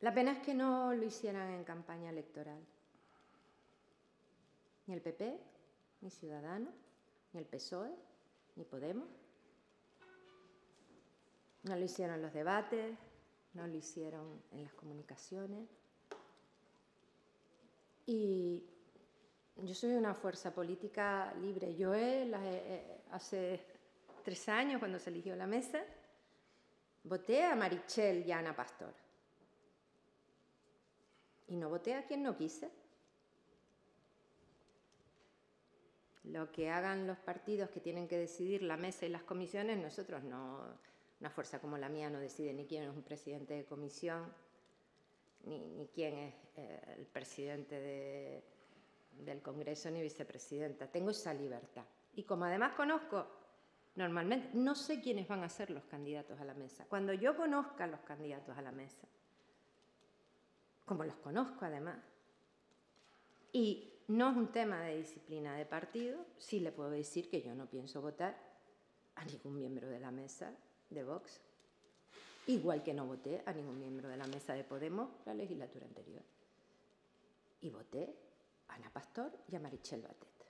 La pena es que no lo hicieran en campaña electoral. Ni el PP, ni Ciudadanos, ni el PSOE, ni Podemos. No lo hicieron en los debates, no lo hicieron en las comunicaciones. Y yo soy una fuerza política libre. Yo hace 3 años, cuando se eligió la mesa, voté a Meritxell y a Ana Pastor. Y no voté a quien no quise. Lo que hagan los partidos que tienen que decidir la mesa y las comisiones, nosotros no... Una fuerza como la mía no decide ni quién es un presidente de comisión, ni quién es el presidente del Congreso, ni vicepresidenta. Tengo esa libertad. Y como además conozco, normalmente, no sé quiénes van a ser los candidatos a la mesa. Cuando yo conozca a los candidatos a la mesa, como los conozco además, y no es un tema de disciplina de partido, sí le puedo decir que yo no pienso votar a ningún miembro de la mesa de Vox, igual que no voté a ningún miembro de la mesa de Podemos la legislatura anterior. Y voté a Ana Pastor y a Meritxell Batet.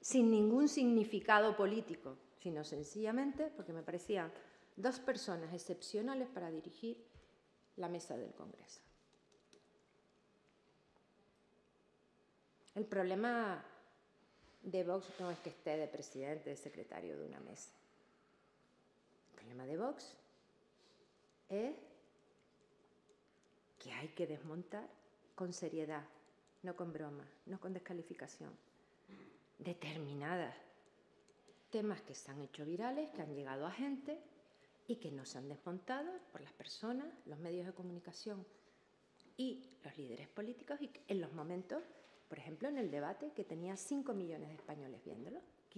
Sin ningún significado político, sino sencillamente porque me parecían 2 personas excepcionales para dirigir la mesa del Congreso. El problema de Vox no es que esté de presidente, de secretario de una mesa. El problema de Vox es que hay que desmontar con seriedad, no con broma, no con descalificación, determinadas temas que se han hecho virales, que han llegado a gente y que no se han desmontado por las personas, los medios de comunicación y los líderes políticos, y en los momentos, por ejemplo, en el debate, que tenía 5 millones de españoles viéndolo.